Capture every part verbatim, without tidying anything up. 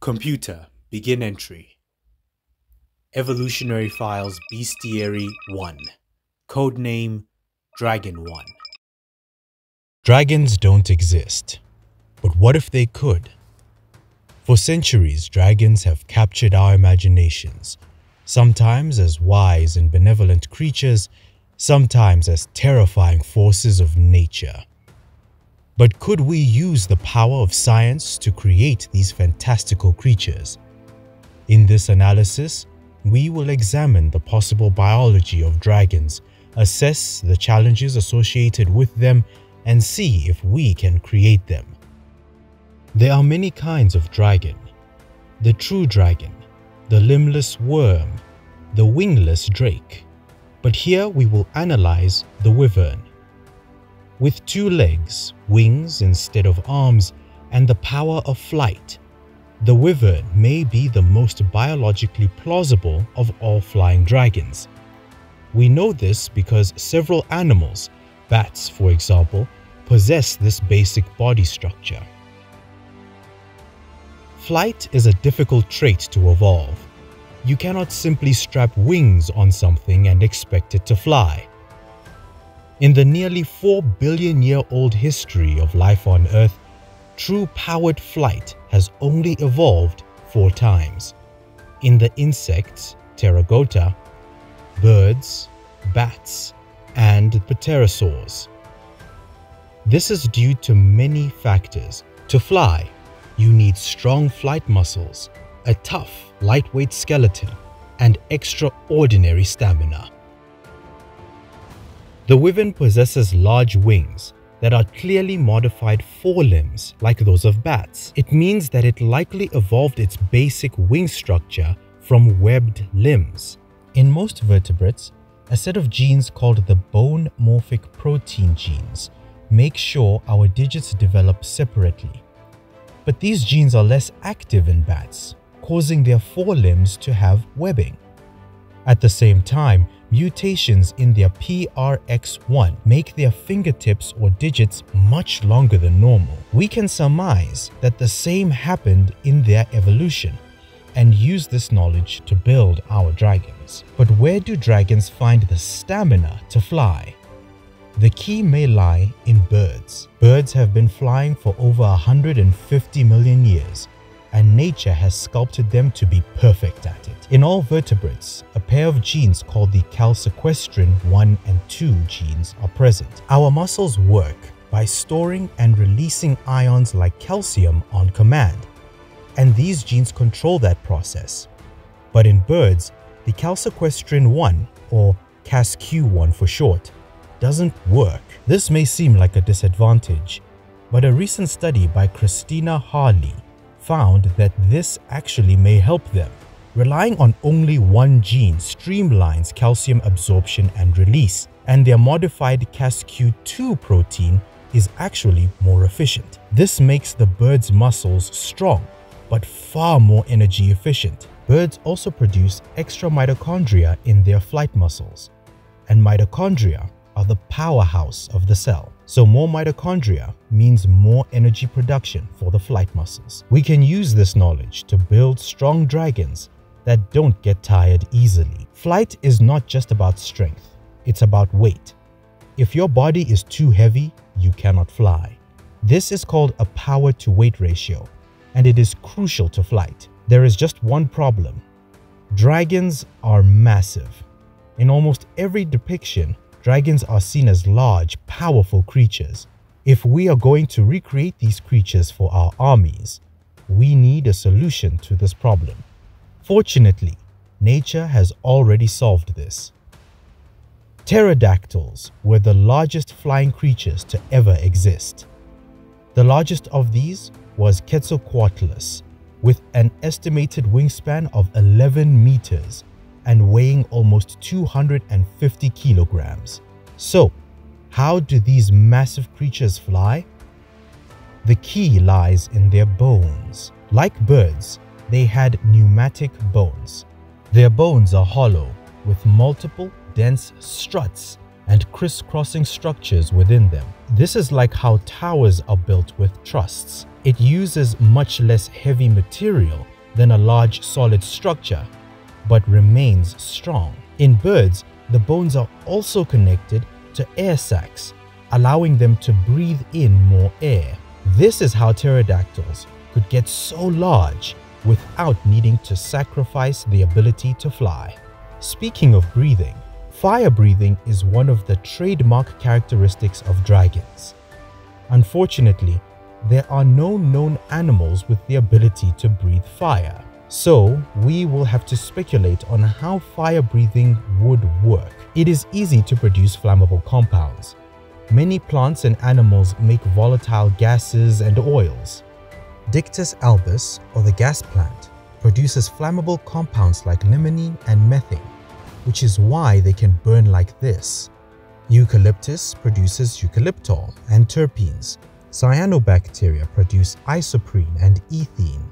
Computer, begin entry. Evolutionary Files Bestiary one. Codename Dragon one. Dragons don't exist, but what if they could? For centuries, dragons have captured our imaginations, sometimes as wise and benevolent creatures, sometimes as terrifying forces of nature. But could we use the power of science to create these fantastical creatures? In this analysis, we will examine the possible biology of dragons, assess the challenges associated with them, and see if we can create them. There are many kinds of dragon: the true dragon, the limbless worm, the wingless drake. But here we will analyze the wyvern. With two legs, wings instead of arms, and the power of flight, the wyvern may be the most biologically plausible of all flying dragons. We know this because several animals, bats for example, possess this basic body structure. Flight is a difficult trait to evolve. You cannot simply strap wings on something and expect it to fly. In the nearly four billion year old history of life on Earth, true powered flight has only evolved four times. In the insects, pterygota, birds, bats, and the pterosaurs. This is due to many factors. To fly, you need strong flight muscles, a tough, lightweight skeleton, and extraordinary stamina. The wyvern possesses large wings that are clearly modified forelimbs like those of bats. It means that it likely evolved its basic wing structure from webbed limbs. In most vertebrates, a set of genes called the bone morphic protein genes make sure our digits develop separately. But these genes are less active in bats, causing their forelimbs to have webbing. At the same time, mutations in their P R X one make their fingertips or digits much longer than normal. We can surmise that the same happened in their evolution and use this knowledge to build our dragons. But where do dragons find the stamina to fly? The key may lie in birds. Birds have been flying for over one hundred fifty million years. And nature has sculpted them to be perfect at it. In all vertebrates, a pair of genes called the calsequestrin one and two genes are present. Our muscles work by storing and releasing ions like calcium on command, and these genes control that process. But in birds, the calsequestrin one, or CasQ one for short, doesn't work. This may seem like a disadvantage, but a recent study by Christina Harley found that this actually may help them. Relying on only one gene streamlines calcium absorption and release, and their modified CasQ two protein is actually more efficient. This makes the bird's muscles strong, but far more energy efficient. Birds also produce extra mitochondria in their flight muscles, and mitochondria are the powerhouse of the cell. So more mitochondria means more energy production for the flight muscles. We can use this knowledge to build strong dragons that don't get tired easily. Flight is not just about strength, it's about weight. If your body is too heavy, you cannot fly. This is called a power to weight ratio, and it is crucial to flight. There is just one problem. Dragons are massive. In almost every depiction, dragons are seen as large, powerful creatures. If we are going to recreate these creatures for our armies, we need a solution to this problem. Fortunately, nature has already solved this. Pterodactyls were the largest flying creatures to ever exist. The largest of these was Quetzalcoatlus, with an estimated wingspan of eleven meters. And weighing almost two hundred fifty kilograms. So, how do these massive creatures fly? The key lies in their bones. Like birds, they had pneumatic bones. Their bones are hollow, with multiple dense struts and crisscrossing structures within them. This is like how towers are built with trusses. It uses much less heavy material than a large solid structure, but remains strong. In birds, the bones are also connected to air sacs, allowing them to breathe in more air. This is how pterodactyls could get so large without needing to sacrifice the ability to fly. Speaking of breathing, fire breathing is one of the trademark characteristics of dragons. Unfortunately, there are no known animals with the ability to breathe fire, so we will have to speculate on how fire breathing would work. It is easy to produce flammable compounds. Many plants and animals make volatile gases and oils. Dictus albus, or the gas plant, produces flammable compounds like limonene and methane, which is why they can burn like this. Eucalyptus produces eucalyptol and terpenes. Cyanobacteria produce isoprene and ethene.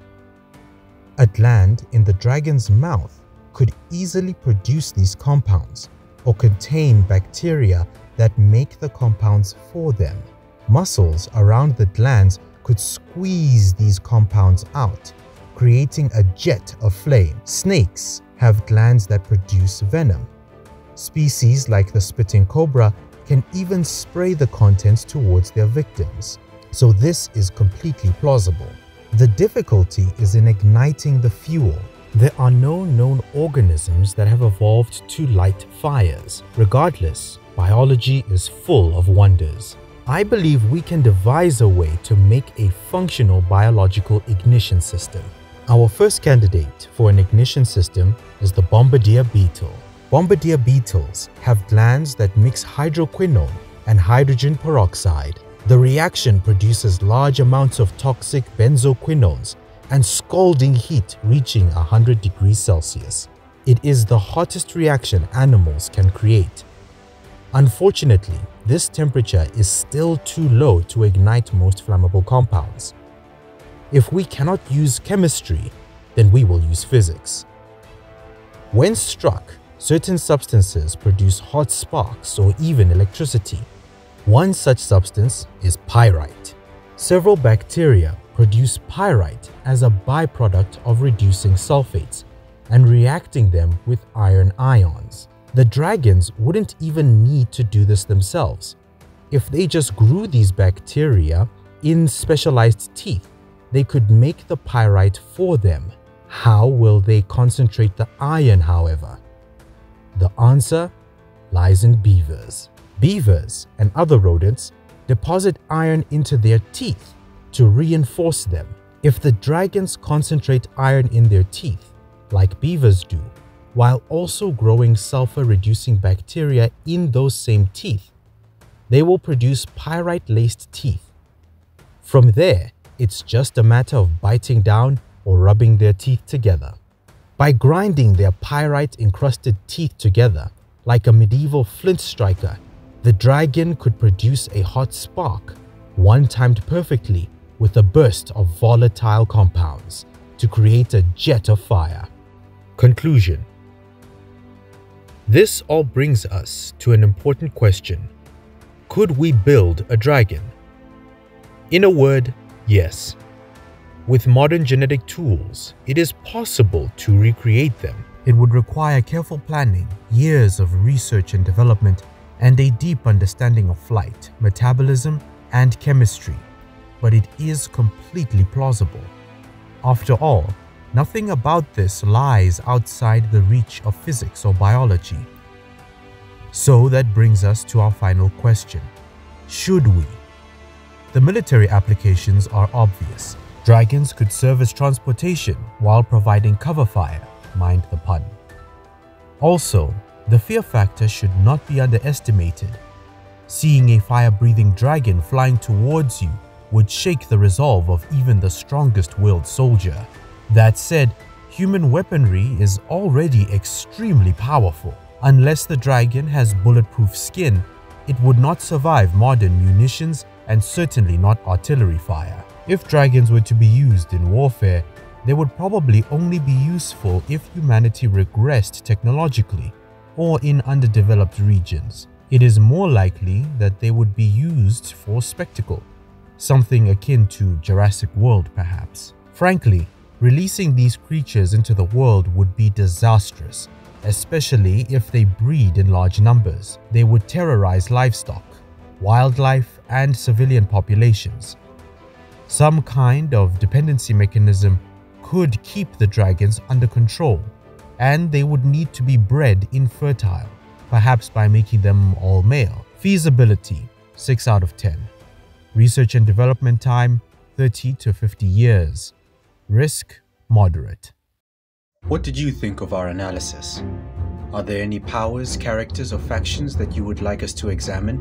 A gland in the dragon's mouth could easily produce these compounds or contain bacteria that make the compounds for them. Muscles around the glands could squeeze these compounds out, creating a jet of flame. Snakes have glands that produce venom. Species like the spitting cobra can even spray the contents towards their victims. So this is completely plausible. The difficulty is in igniting the fuel. There are no known organisms that have evolved to light fires. Regardless, biology is full of wonders. I believe we can devise a way to make a functional biological ignition system. Our first candidate for an ignition system is the bombardier beetle. Bombardier beetles have glands that mix hydroquinone and hydrogen peroxide. The reaction produces large amounts of toxic benzoquinones and scalding heat reaching one hundred degrees Celsius. It is the hottest reaction animals can create. Unfortunately, this temperature is still too low to ignite most flammable compounds. If we cannot use chemistry, then we will use physics. When struck, certain substances produce hot sparks or even electricity. One such substance is pyrite. Several bacteria produce pyrite as a byproduct of reducing sulfates and reacting them with iron ions. The dragons wouldn't even need to do this themselves. If they just grew these bacteria in specialized teeth, they could make the pyrite for them. How will they concentrate the iron, however? The answer lies in beavers. Beavers and other rodents deposit iron into their teeth to reinforce them. If the dragons concentrate iron in their teeth, like beavers do, while also growing sulfur-reducing bacteria in those same teeth, they will produce pyrite-laced teeth. From there, it's just a matter of biting down or rubbing their teeth together. By grinding their pyrite-encrusted teeth together, like a medieval flint striker, the dragon could produce a hot spark, one timed perfectly with a burst of volatile compounds to create a jet of fire. Conclusion. This all brings us to an important question. Could we build a dragon? In a word, yes. With modern genetic tools, it is possible to recreate them. It would require careful planning, years of research and development, and a deep understanding of flight, metabolism, and chemistry. But it is completely plausible. After all, nothing about this lies outside the reach of physics or biology. So that brings us to our final question. Should we? The military applications are obvious. Dragons could serve as transportation while providing cover fire, mind the pun. Also, the fear factor should not be underestimated. Seeing a fire-breathing dragon flying towards you would shake the resolve of even the strongest-willed soldier. That said, human weaponry is already extremely powerful. Unless the dragon has bulletproof skin, it would not survive modern munitions and certainly not artillery fire. If dragons were to be used in warfare, they would probably only be useful if humanity regressed technologically or in underdeveloped regions. it is more likely that they would be used for spectacle, something akin to Jurassic World perhaps. Frankly, releasing these creatures into the world would be disastrous, especially if they breed in large numbers. They would terrorize livestock, wildlife, and civilian populations. Some kind of dependency mechanism could keep the dragons under control, and they would need to be bred infertile, perhaps by making them all male. Feasibility, six out of ten. Research and development time, thirty to fifty years. Risk, moderate. What did you think of our analysis? Are there any powers, characters, or factions that you would like us to examine?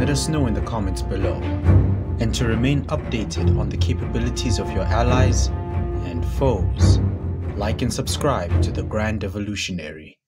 Let us know in the comments below. And to remain updated on the capabilities of your allies and foes, like and subscribe to The Grand Evolutionary.